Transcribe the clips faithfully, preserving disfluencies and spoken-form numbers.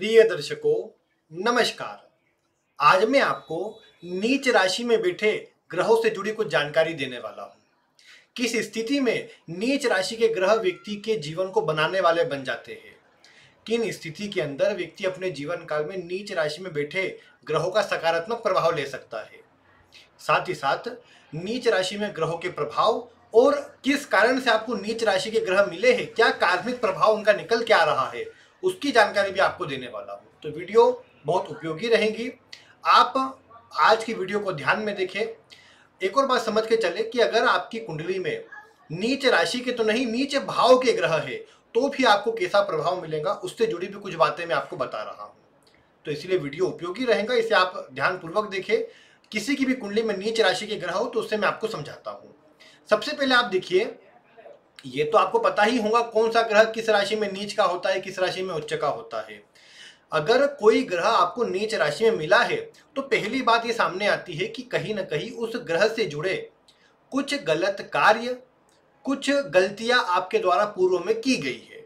प्रिय दर्शकों नमस्कार। आज मैं आपको नीच राशि में बैठे ग्रहों से जुड़ी कुछ जानकारी देने वाला हूं। किस स्थिति में नीच राशि के ग्रह व्यक्ति के जीवन को बनाने वाले बन जाते हैं, किन स्थिति के अंदर व्यक्ति अपने जीवन काल में नीच राशि में बैठे ग्रहों का सकारात्मक प्रभाव ले सकता है, साथ ही साथ नीच राशि में ग्रहों के प्रभाव और किस कारण से आपको नीच राशि के ग्रह मिले हैं, क्या कार्मिक प्रभाव उनका निकल के आ रहा है, उसकी जानकारी भी आपको देने वाला हूँ। तो वीडियो बहुत उपयोगी रहेगी, आप आज की वीडियो को ध्यान में देखें। एक और बात समझ के चले कि अगर आपकी कुंडली में नीच राशि के तो नहीं नीच भाव के ग्रह है तो भी आपको कैसा प्रभाव मिलेगा, उससे जुड़ी भी कुछ बातें मैं आपको बता रहा हूँ। तो इसलिए वीडियो उपयोगी रहेगा, इसे आप ध्यानपूर्वक देखें। किसी की भी कुंडली में नीच राशि के ग्रह हो तो उससे मैं आपको समझाता हूँ। सबसे पहले आप देखिए, ये तो आपको पता ही होगा कौन सा ग्रह किस राशि में नीच का होता है, किस राशि में उच्च का होता है। अगर कोई ग्रह आपको नीच राशि में मिला है तो पहली बात ये सामने आती है कि कहीं ना कहीं उस ग्रह से जुड़े कुछ गलत कार्य, कुछ गलतियां आपके द्वारा पूर्व में की गई है,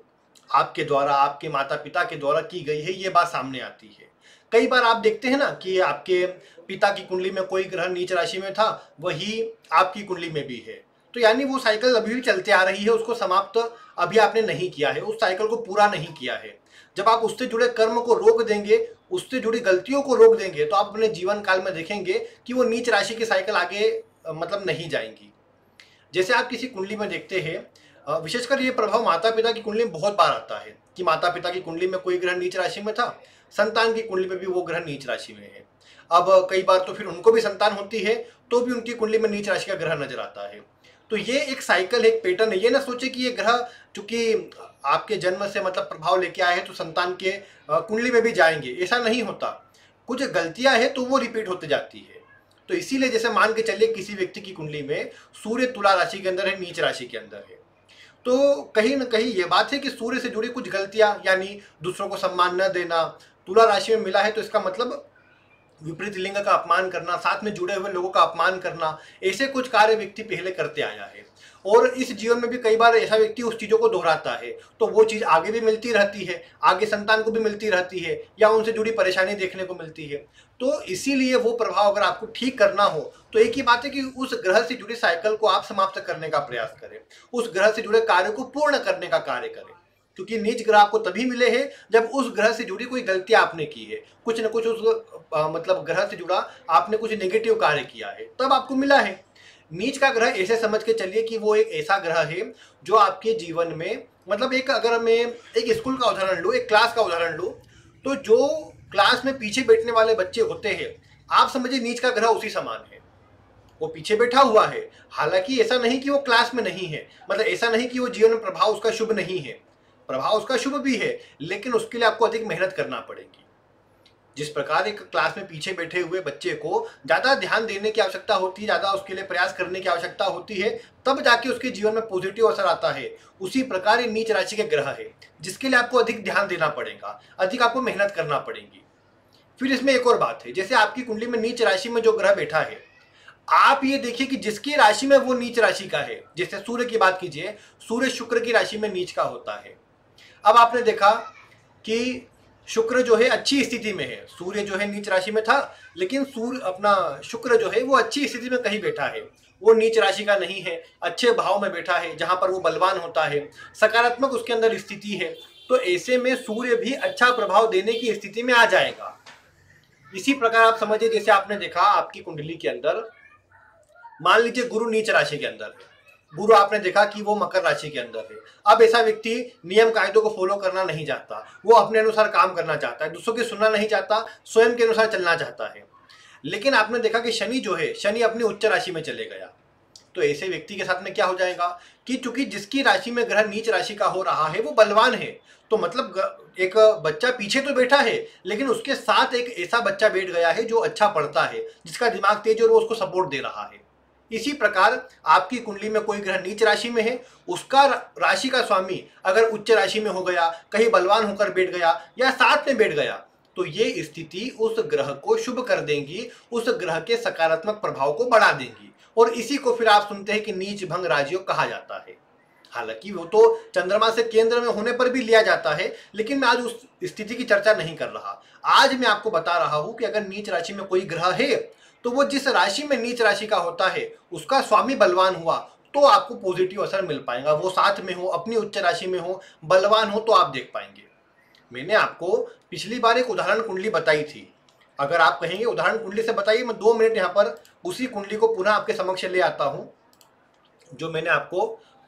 आपके द्वारा, आपके माता पिता के द्वारा की गई है, ये बात सामने आती है। कई बार आप देखते हैं ना कि आपके पिता की कुंडली में कोई ग्रह नीच राशि में था, वही आपकी कुंडली में भी है, तो यानी वो साइकिल अभी भी चलते आ रही है, उसको समाप्त अभी आपने नहीं किया है, उस साइकिल को पूरा नहीं किया है। जब आप उससे जुड़े कर्म को रोक देंगे, उससे जुड़ी गलतियों को रोक देंगे, तो आप अपने जीवन काल में देखेंगे कि वो नीच राशि की साइकिल आगे मतलब नहीं जाएंगी। जैसे आप किसी कुंडली में देखते हैं, विशेषकर ये प्रभाव माता पिता की कुंडली में बहुत बार आता है कि माता पिता की कुंडली में कोई ग्रह नीच राशि में था, संतान की कुंडली में भी वो ग्रह नीच राशि में है। अब कई बार तो फिर उनको भी संतान होती है तो भी उनकी कुंडली में नीच राशि का ग्रह नजर आता है। तो ये एक साइकिल, एक पैटर्न है। ये ना सोचे कि ये ग्रह चूंकि आपके जन्म से मतलब प्रभाव लेके आए हैं तो संतान के कुंडली में भी जाएंगे, ऐसा नहीं होता। कुछ गलतियां हैं तो वो रिपीट होते जाती है। तो इसीलिए जैसे मान के चलिए किसी व्यक्ति की कुंडली में सूर्य तुला राशि के अंदर है, नीच राशि के अंदर है, तो कहीं ना कहीं ये बात है कि सूर्य से जुड़ी कुछ गलतियां, यानी दूसरों को सम्मान न देना, तुला राशि में मिला है तो इसका मतलब विपरीत लिंग का अपमान करना, साथ में जुड़े हुए लोगों का अपमान करना, ऐसे कुछ कार्य व्यक्ति पहले करते आया है और इस जीवन में भी कई बार ऐसा व्यक्ति उस चीज़ों को दोहराता है, तो वो चीज़ आगे भी मिलती रहती है, आगे संतान को भी मिलती रहती है या उनसे जुड़ी परेशानी देखने को मिलती है। तो इसीलिए वो प्रभाव अगर आपको ठीक करना हो तो एक ही बात है कि उस ग्रह से जुड़ी साइकिल को आप समाप्त करने का प्रयास करें, उस ग्रह से जुड़े कार्य को पूर्ण करने का कार्य करें, क्योंकि नीच ग्रह आपको तभी मिले हैं जब उस ग्रह से जुड़ी कोई गलतियां आपने की है, कुछ न कुछ उस आ, मतलब ग्रह से जुड़ा आपने कुछ नेगेटिव कार्य किया है, तब आपको मिला है। नीच का ग्रह ऐसे समझ के चलिए कि वो एक ऐसा ग्रह है जो आपके जीवन में मतलब एक, अगर मैं एक स्कूल का उदाहरण लूँ, एक क्लास का उदाहरण लूँ, तो जो क्लास में पीछे बैठने वाले बच्चे होते हैं, आप समझिए नीच का ग्रह उसी समान है, वो पीछे बैठा हुआ है। हालांकि ऐसा नहीं कि वो क्लास में नहीं है, मतलब ऐसा नहीं कि वो जीवन में प्रभाव उसका शुभ नहीं है, प्रभाव उसका शुभ भी है, लेकिन उसके लिए आपको अधिक मेहनत करना पड़ेगी। जिस प्रकार एक क्लास में पीछे बैठे हुए बच्चे को ज़्यादा ध्यान देने की आवश्यकता होती है, ज़्यादा उसके लिए प्रयास करने की आवश्यकता होती है, तब जाके उसके जीवन में पॉजिटिव असर आता है, उसी प्रकार ये नीच राशि के ग्रह है जिसके लिए आपको अधिक ध्यान देना पड़ेगा, अधिक आपको मेहनत करना पड़ेगी। फिर इसमें एक और बात है, जैसे आपकी कुंडली में नीच राशि में जो ग्रह बैठा है, आप ये देखिए कि जिसकी राशि में वो नीच राशि का है, जैसे सूर्य की बात कीजिए, सूर्य शुक्र की राशि में नीच का होता है। अब आपने देखा कि शुक्र जो है अच्छी स्थिति में है, सूर्य जो है नीच राशि में था, लेकिन सूर्य अपना शुक्र जो है वो अच्छी स्थिति में कहीं बैठा है, वो नीच राशि का नहीं है, अच्छे भाव में बैठा है जहाँ पर वो बलवान होता है, सकारात्मक उसके अंदर स्थिति है, तो ऐसे में सूर्य भी अच्छा प्रभाव देने की स्थिति में आ जाएगा। इसी प्रकार आप समझिए, जैसे आपने देखा आपकी कुंडली के अंदर मान लीजिए गुरु नीच राशि के अंदर है, गुरु आपने देखा कि वो मकर राशि के अंदर है। अब ऐसा व्यक्ति नियम कायदों को फॉलो करना नहीं चाहता, वो अपने अनुसार काम करना चाहता है, दूसरों की सुनना नहीं चाहता, स्वयं के अनुसार चलना चाहता है। लेकिन आपने देखा कि शनि जो है, शनि अपनी उच्च राशि में चले गया, तो ऐसे व्यक्ति के साथ में क्या हो जाएगा कि चूंकि जिसकी राशि में ग्रह नीच राशि का हो रहा है वो बलवान है, तो मतलब एक बच्चा पीछे तो बैठा है लेकिन उसके साथ एक ऐसा बच्चा बैठ गया है जो अच्छा पढ़ता है, जिसका दिमाग तेज और वो उसको सपोर्ट दे रहा है। इसी प्रकार आपकी कुंडली में कोई ग्रह नीच राशि में है, उसका राशि का स्वामी अगर उच्च राशि में हो गया, कहीं बलवान होकर बैठ गया या साथ में बैठ गया, तो ये स्थिति उस ग्रह को शुभ कर देंगी, उस ग्रह के सकारात्मक प्रभाव को बढ़ा देंगी, और इसी को फिर आप सुनते हैं कि नीच भंग राजयोग कहा जाता है। हालांकि वो तो चंद्रमा से केंद्र में होने पर भी लिया जाता है, लेकिन मैं आज उस स्थिति की चर्चा नहीं कर रहा। आज मैं आपको बता रहा हूं कि अगर नीच राशि में कोई ग्रह है तो वो जिस राशि में नीच राशि का होता है उसका स्वामी बलवान हुआ तो आपको पॉजिटिव असर मिल पाएगा। वो साथ में हो, अपनी उच्च राशि में हो, बलवान हो तो आप देख पाएंगे। मैंने आपको पिछली बार एक उदाहरण कुंडली बताई थी। अगर आप कहेंगे उदाहरण कुंडली से बताइए, मैं दो मिनट यहाँ पर उसी कुंडली को पुनः आपके समक्ष ले आता हूँ जो मैंने आपको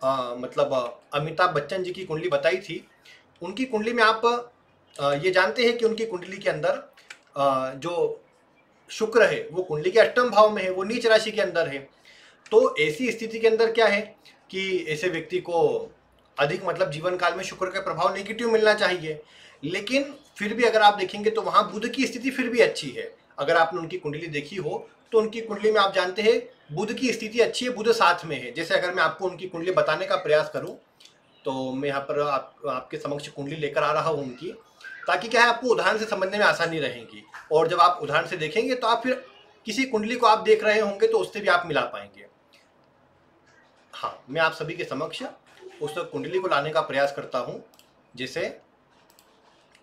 आ, मतलब अमिताभ बच्चन जी की कुंडली बताई थी। उनकी कुंडली में आप आ, ये जानते हैं कि उनकी कुंडली के अंदर आ, जो शुक्र है वो कुंडली के अष्टम भाव में है, वो नीच राशि के अंदर है। तो ऐसी स्थिति के अंदर क्या है कि ऐसे व्यक्ति को अधिक मतलब जीवन काल में शुक्र का प्रभाव नेगेटिव मिलना चाहिए, लेकिन फिर भी अगर आप देखेंगे तो वहाँ बुध की स्थिति फिर भी अच्छी है। अगर आपने उनकी कुंडली देखी हो तो उनकी कुंडली में आप जानते हैं बुध की स्थिति अच्छी है, बुध साथ में है। जैसे अगर मैं आपको उनकी कुंडली बताने का प्रयास करूं तो मैं यहाँ पर आप, आपके समक्ष कुंडली लेकर आ रहा हूँ उनकी, ताकि क्या है आपको उदाहरण से समझने में आसानी रहेगी। और जब आप उदाहरण से देखेंगे तो आप फिर किसी कुंडली को आप देख रहे होंगे तो उससे भी आप मिला पाएंगे। हाँ, मैं आप सभी के समक्ष उस कुंडली को लाने का प्रयास करता हूँ। जैसे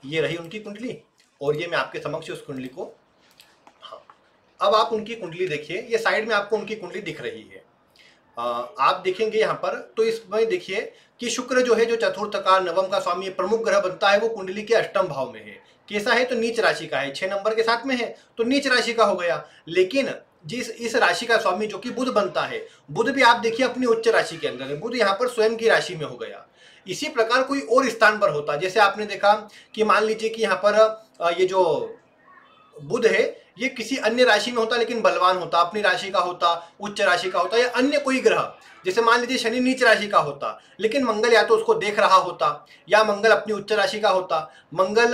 ये रही उनकी कुंडली और ये मैं आपके समक्ष उस कुंडली को। हाँ, अब आप उनकी कुंडली देखिए, ये साइड में आपको उनकी कुंडली दिख रही है। आ, आप देखेंगे यहाँ पर तो इसमें देखिए कि शुक्र जो है, जो चतुर्थ का नवम का स्वामी प्रमुख ग्रह बनता है, वो कुंडली के अष्टम भाव में है। कैसा है तो नीच राशि का है, छः नंबर के साथ में है तो नीच राशि का हो गया। लेकिन जिस इस राशि का स्वामी जो कि बुध बनता है, बुध भी आप देखिए अपनी उच्च राशि के अंदर है, बुध यहाँ पर स्वयं की राशि में हो गया। इसी प्रकार कोई और स्थान पर होता, जैसे आपने देखा कि मान लीजिए कि यहाँ पर ये जो बुध है ये किसी अन्य राशि में होता लेकिन बलवान होता, अपनी राशि का होता, उच्च राशि का होता, या अन्य कोई ग्रह जैसे मान लीजिए शनि नीच राशि का होता लेकिन मंगल या तो उसको देख रहा होता या मंगल अपनी उच्च राशि का होता, मंगल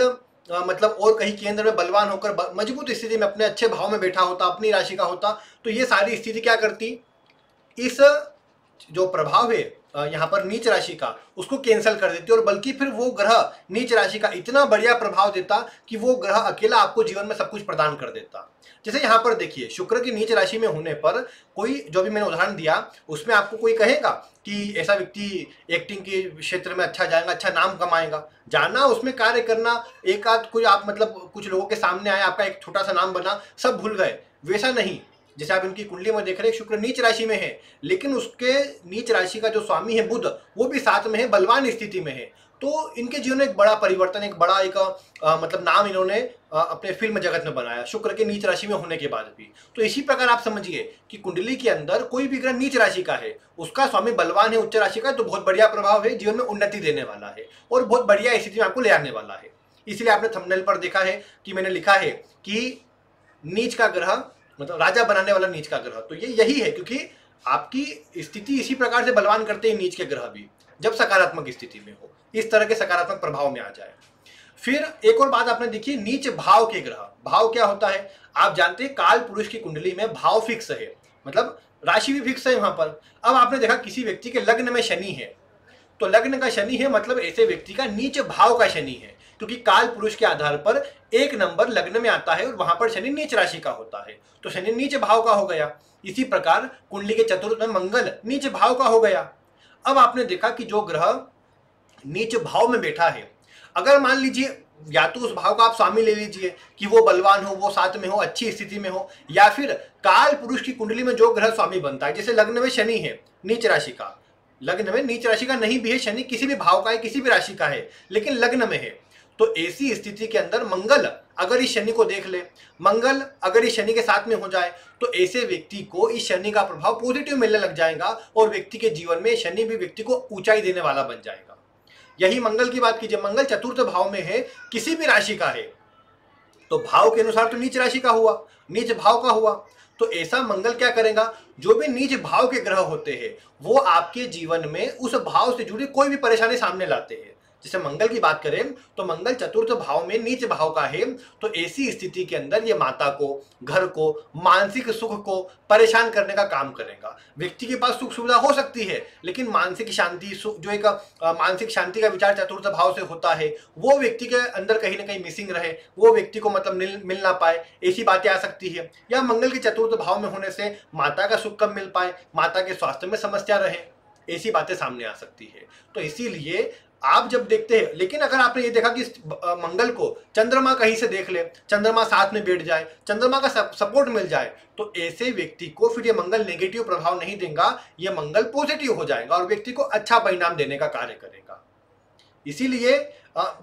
आ, मतलब और कहीं केंद्र में बलवान होकर मजबूत स्थिति में अपने अच्छे भाव में बैठा होता, अपनी राशि का होता, तो ये सारी स्थिति क्या करती, इस जो प्रभाव है यहाँ पर नीच राशि का उसको कैंसिल कर देती है। और बल्कि फिर वो ग्रह नीच राशि का इतना बढ़िया प्रभाव देता कि वो ग्रह अकेला आपको जीवन में सब कुछ प्रदान कर देता। जैसे यहाँ पर देखिए शुक्र की नीच राशि में होने पर कोई, जो भी मैंने उदाहरण दिया उसमें आपको कोई कहेगा कि ऐसा व्यक्ति एक्टिंग के क्षेत्र में अच्छा जाएगा, अच्छा नाम कमाएगा, जाना उसमें कार्य करना, एक आध कोई आप मतलब कुछ लोगों के सामने आए, आपका एक छोटा सा नाम बना, सब भूल गए, वैसा नहीं। जैसे आप इनकी कुंडली में देख रहे हैं शुक्र नीच राशि में है लेकिन उसके नीच राशि का जो स्वामी है बुध वो भी साथ में है, बलवान स्थिति में है, तो इनके जीवन में एक बड़ा परिवर्तन, एक बड़ा एक आ, मतलब नाम इन्होंने आ, अपने फिल्म जगत में बनाया शुक्र के नीच राशि में होने के बाद भी। तो इसी प्रकार आप समझिए कि कुंडली के अंदर कोई भी ग्रह नीच राशि का है, उसका स्वामी बलवान है उच्च राशि का, तो बहुत बढ़िया प्रभाव है, जीवन में उन्नति देने वाला है और बहुत बढ़िया स्थिति में आपको ले आने वाला है। इसलिए आपने थंबनेल पर देखा है कि मैंने लिखा है कि नीच का ग्रह मतलब राजा बनाने वाला नीच का ग्रह, तो ये यही है क्योंकि आपकी स्थिति इसी प्रकार से बलवान करते हैं नीच के ग्रह भी, जब सकारात्मक स्थिति में हो, इस तरह के सकारात्मक प्रभाव में आ जाए। फिर एक और बात आपने देखी, नीच भाव के ग्रह, भाव क्या होता है आप जानते हैं, काल पुरुष की कुंडली में भाव फिक्स है, मतलब राशि भी फिक्स है वहां पर। अब आपने देखा किसी व्यक्ति के लग्न में शनि है, तो लग्न का शनि है मतलब ऐसे व्यक्ति का नीच भाव का शनि है, क्योंकि काल पुरुष के आधार पर एक नंबर लग्न में आता है और वहां पर शनि नीच राशि का होता है, तो शनि नीच भाव का हो गया। इसी प्रकार कुंडली के चतुर्थ में मंगल नीच भाव का हो गया। अब आपने देखा कि जो ग्रह नीच भाव में बैठा है, अगर मान लीजिए या तो उस भाव का आप स्वामी ले लीजिए कि वो बलवान हो, वो साथ में हो, अच्छी स्थिति में हो, या फिर काल पुरुष की कुंडली में जो ग्रह स्वामी बनता है, जैसे लग्न में शनि है नीच राशि का, लग्न में नीच राशि का नहीं भी है शनि, किसी भी भाव का है, किसी भी राशि का है लेकिन लग्न में है, तो ऐसी स्थिति के अंदर मंगल अगर इस शनि को देख ले, मंगल अगर इस शनि के साथ में हो जाए तो ऐसे व्यक्ति को इस शनि का प्रभाव पॉजिटिव मिलने लग जाएगा और व्यक्ति के जीवन में शनि भी व्यक्ति को ऊंचाई देने वाला बन जाएगा। यही मंगल की बात कीजिए, मंगल चतुर्थ भाव में है, किसी भी राशि का है, तो भाव के अनुसार तो नीच राशि का हुआ, नीच भाव का हुआ, तो ऐसा मंगल क्या करेगा, जो भी नीच भाव के ग्रह होते हैं वो आपके जीवन में उस भाव से जुड़ी कोई भी परेशानी सामने लाते हैं। जैसे मंगल की बात करें तो मंगल चतुर्थ भाव में नीच भाव का है, तो ऐसी स्थिति के अंदर ये माता को, घर को, मानसिक सुख को परेशान करने का काम करेगा। व्यक्ति के पास सुख सुविधा हो सकती है लेकिन मानसिक शांति, जो एक मानसिक शांति का विचार चतुर्थ भाव से होता है वो व्यक्ति के अंदर कहीं ना कहीं मिसिंग रहे, वो व्यक्ति को मतलब मिल ना पाए, ऐसी बातें आ सकती है। या मंगल के चतुर्थ भाव में होने से माता का सुख कम मिल पाए, माता के स्वास्थ्य में समस्या रहे, ऐसी बातें सामने आ सकती है। तो इसीलिए आप जब देखते हैं, लेकिन अगर आपने ये देखा कि मंगल को चंद्रमा कहीं से देख ले, चंद्रमा साथ में बैठ जाए, चंद्रमा का सपोर्ट मिल जाए, तो ऐसे व्यक्ति को फिर ये मंगल नेगेटिव प्रभाव नहीं देगा, ये मंगल पॉजिटिव हो जाएगा और व्यक्ति को अच्छा परिणाम देने का कार्य करेगा। इसीलिए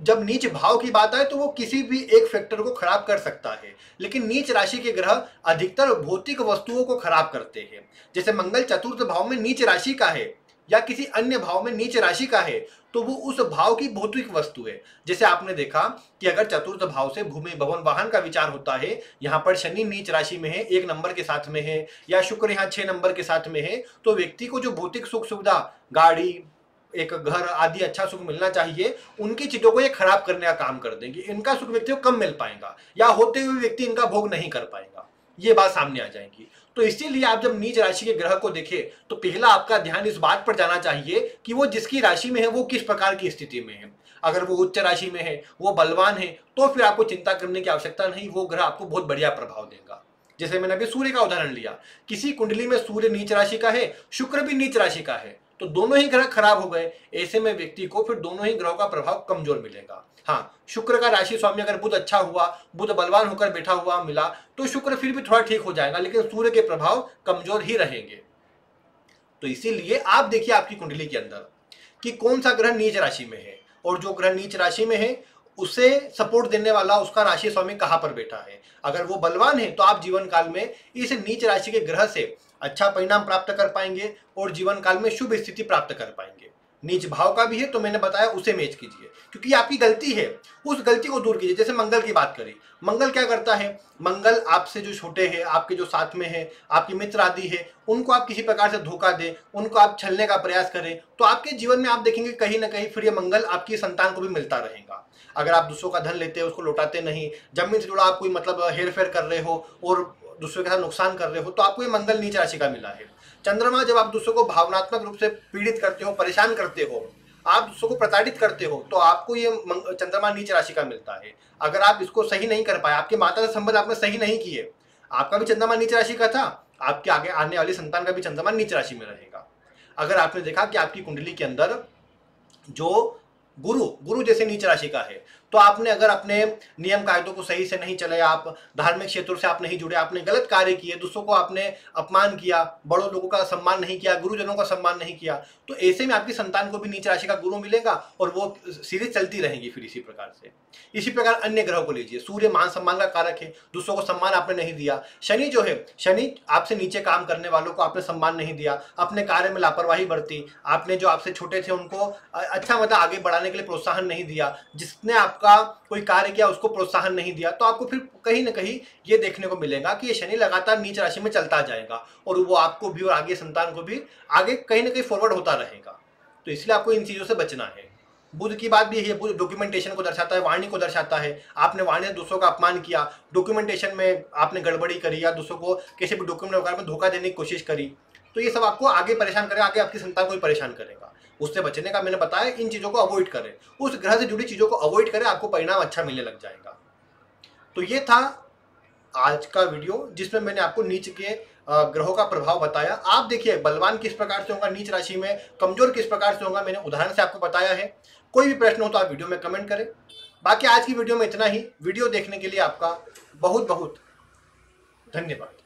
जब नीच भाव की बात आए तो वो किसी भी एक फैक्टर को खराब कर सकता है, लेकिन नीच राशि के ग्रह अधिकतर भौतिक वस्तुओं को खराब करते हैं। जैसे मंगल चतुर्थ भाव में नीच राशि का है या किसी अन्य भाव में नीच राशि का है तो वो उस भाव की भौतिक वस्तु है। जैसे आपने देखा कि अगर चतुर्थ भाव से भूमि भवन वाहन का विचार होता है, यहाँ पर शनि नीच राशि में है, एक नंबर के साथ में है, या शुक्र यहाँ छह नंबर के साथ में है, तो व्यक्ति को जो भौतिक सुख सुविधा, गाड़ी, एक घर आदि अच्छा सुख मिलना चाहिए, उनकी चीजों को ये खराब करने का काम कर देंगे। इनका सुख व्यक्ति को कम मिल पाएगा या होते हुए व्यक्ति इनका भोग नहीं कर पाएगा, ये बात सामने आ जाएगी। तो इसीलिए आप जब नीच राशि के ग्रह को देखें तो पहला आपका ध्यान इस बात पर जाना चाहिए कि वो जिसकी राशि में है वो किस प्रकार की स्थिति में है। अगर वो उच्च राशि में है, वो बलवान है, तो फिर आपको चिंता करने की आवश्यकता नहीं, वो ग्रह आपको बहुत बढ़िया प्रभाव देगा। जैसे मैंने अभी सूर्य का उदाहरण लिया, किसी कुंडली में सूर्य नीच राशि का है, शुक्र भी नीच राशि का है, तो दोनों ही ग्रह खराब हो गए, ऐसे में व्यक्ति को फिर दोनों ही ग्रहों का प्रभाव कमजोर मिलेगा। हाँ, शुक्र का राशि स्वामी अगर बुध अच्छा हुआ, बुध बलवान होकर बैठा हुआ मिला तो शुक्र फिर भी थोड़ा ठीक हो जाएगा, लेकिन सूर्य के प्रभाव कमजोर ही रहेंगे। तो इसीलिए आप देखिए आपकी कुंडली के अंदर कि कौन सा ग्रह नीच राशि में है और जो ग्रह नीच राशि में है उसे सपोर्ट देने वाला उसका राशि स्वामी कहाँ पर बैठा है। अगर वो बलवान है तो आप जीवन काल में इस नीच राशि के ग्रह से अच्छा परिणाम प्राप्त कर पाएंगे और जीवन काल में शुभ स्थिति प्राप्त कर पाएंगे। नीच भाव का भी है तो मैंने बताया उसे मैच कीजिए, क्योंकि आपकी गलती है, उस गलती को दूर कीजिए। जैसे मंगल की बात करें, मंगल क्या करता है, मंगल आपसे जो छोटे हैं, आपके जो साथ में है, आपके मित्र आदि है, उनको आप किसी प्रकार से धोखा दें, उनको आप छलने का प्रयास करें, तो आपके जीवन में आप देखेंगे कहीं ना कहीं फिर ये मंगल आपकी संतान को भी मिलता रहेगा। अगर आप दूसरों का धन लेते हैं, उसको लौटाते नहीं, जमीन से जुड़ा आप कोई मतलब हेर फेर कर रहे हो और दूसरे के साथ नुकसान कर रहे हो, तो आपको ये मंगल नीच राशि का मिला है। चंद्रमा जब आप दूसरों को भावनात्मक रूप से पीड़ित करते हो, परेशान करते हो, आप दूसरों को प्रताड़ित करते हो, तो आपको ये चंद्रमा नीच राशि का मिलता है। अगर आप इसको सही नहीं कर पाए, आपके माता से संबंध आपने सही नहीं किए, आपका भी चंद्रमा नीच राशि का था, आपके आगे आने वाली संतान का भी चंद्रमा नीच राशि में रहेगा। अगर आपने देखा कि आपकी कुंडली के अंदर जो गुरु गुरु जैसे नीच राशि का है, तो आपने अगर अपने नियम कायदों को सही से नहीं चले, आप धार्मिक क्षेत्रों से आप नहीं जुड़े, आपने गलत कार्य किए, दूसरों को आपने अपमान किया, बड़ों लोगों का सम्मान नहीं किया, गुरुजनों का सम्मान नहीं किया, तो ऐसे में आपकी संतान को भी नीच राशि का गुरु मिलेगा और वो सीरीज चलती रहेगी फिर इसी प्रकार से। इसी प्रकार अन्य ग्रहों को लीजिए, सूर्य मान सम्मान का कारक है, दूसरों को सम्मान आपने नहीं दिया। शनि जो है, शनि आपसे नीचे काम करने वालों को आपने सम्मान नहीं दिया, अपने कार्य में लापरवाही बरती, आपने जो आपसे छोटे थे उनको अच्छा मतलब आगे बढ़ाने के लिए प्रोत्साहन नहीं दिया, जिसने आपका कोई कार्य किया उसको प्रोत्साहन नहीं दिया, तो आपको फिर कहीं ना कहीं ये देखने को मिलेगा कि ये शनि लगातार नीच राशि में चलता जाएगा और वो आपको भी और आगे संतान को भी आगे कहीं ना कहीं फॉरवर्ड होता रहेगा। तो इसलिए आपको इन चीजों से बचना है। बुध की बात भी है, बुध डॉक्यूमेंटेशन को दर्शाता है, वाणी को दर्शाता है। आपने वाणी दूसरों का अपमान किया, डॉक्यूमेंटेशन में आपने गड़बड़ी करी या दूसरों को किसी भी डॉक्यूमेंट वगैरह में धोखा देने की कोशिश करी, तो ये सब आपको आगे परेशान करेगा, आगे आपकी संतान को भी परेशान करेगा। उससे बचने का मैंने बताया, इन चीज़ों को अवॉइड करें, उस ग्रह से जुड़ी चीज़ों को अवॉइड करें, आपको परिणाम अच्छा मिलने लग जाएगा। तो ये था आज का वीडियो जिसमें मैंने आपको नीच के ग्रहों का प्रभाव बताया। आप देखिए बलवान किस प्रकार से होगा नीच राशि में, कमजोर किस प्रकार से होगा, मैंने उदाहरण से आपको बताया है। कोई भी प्रश्न हो तो आप वीडियो में कमेंट करें। बाकी आज की वीडियो में इतना ही। वीडियो देखने के लिए आपका बहुत बहुत धन्यवाद।